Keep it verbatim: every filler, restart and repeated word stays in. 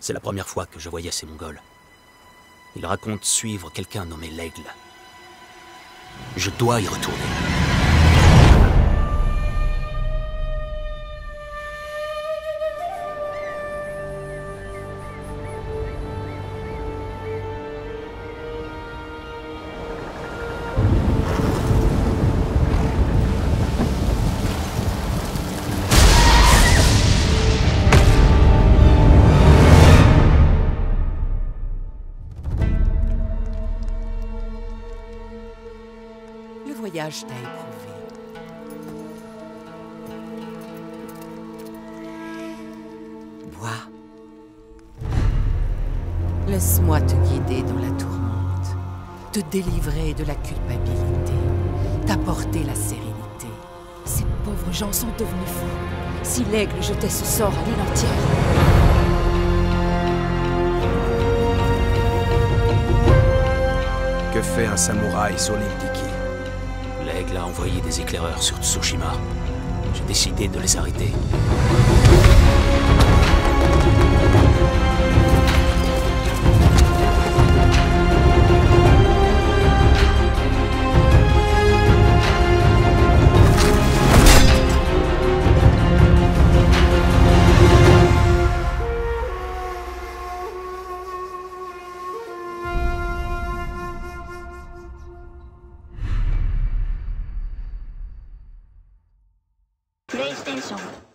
C'est la première fois que je voyais ces Mongols. Ils racontent suivre quelqu'un nommé L'Aigle. Je dois y retourner. Le voyage t'a éprouvé. Bois. Laisse-moi te guider dans la tourmente, te délivrer de la culpabilité, t'apporter la sérénité. Ces pauvres gens sont devenus fous. Si l'aigle jetait ce sort à l'île entière... Que fait un samouraï sur l'île d'Iki? L'aigle a envoyé des éclaireurs sur Tsushima. J'ai décidé de les arrêter. PlayStation